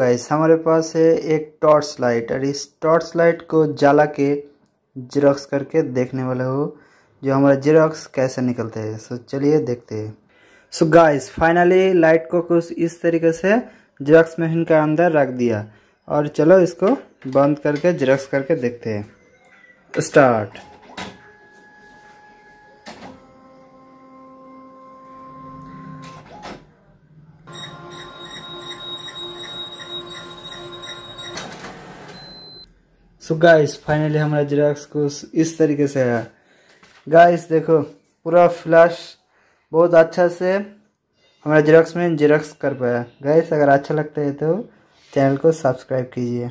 Guys हमारे पास है एक टॉर्च लाइट और इस टॉर्च लाइट को जला के जेरॉक्स करके देखने वाला हो जो हमारा जेरॉक्स कैसे निकलते हैं। सो चलिए देखते हैं। सो गाइस फाइनली लाइट को कुछ इस तरीके से जेरॉक्स मशीन के अंदर रख दिया और चलो इसको बंद करके जेरॉक्स करके देखते हैं। स्टार्ट। सो गाइस फाइनली हमारा जेरॉक्स कुछ इस तरीके से है। गाइस देखो पूरा फ्लैश बहुत अच्छा से हमारा जेरॉक्स में जेरॉक्स कर पाया। गाइस अगर अच्छा लगता है तो चैनल को सब्सक्राइब कीजिए।